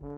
Bye,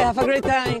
have a great time.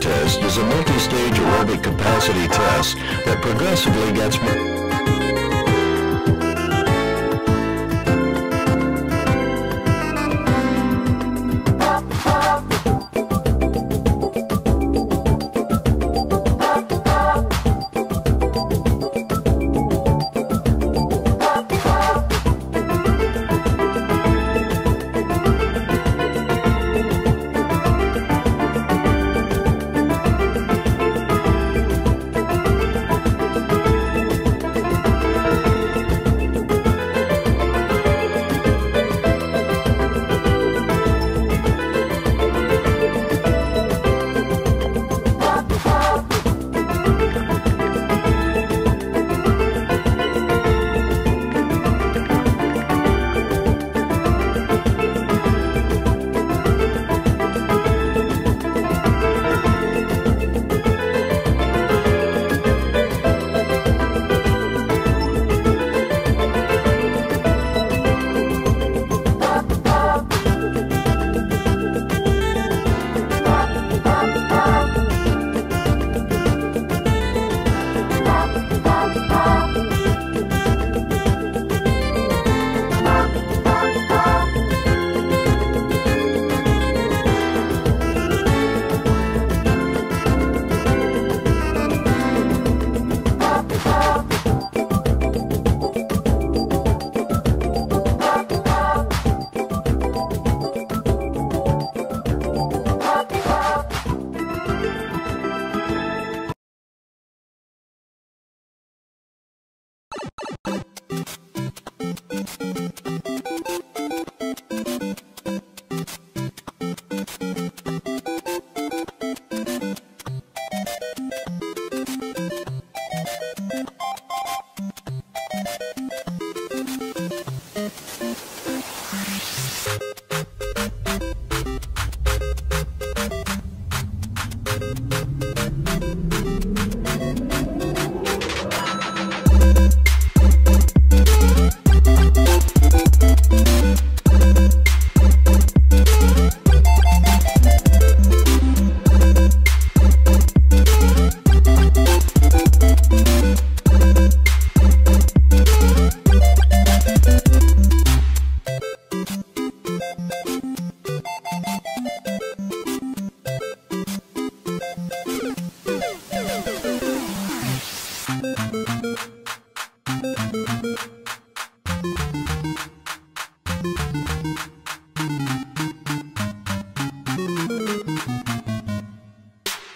Test is a multi-stage aerobic capacity test that progressively gets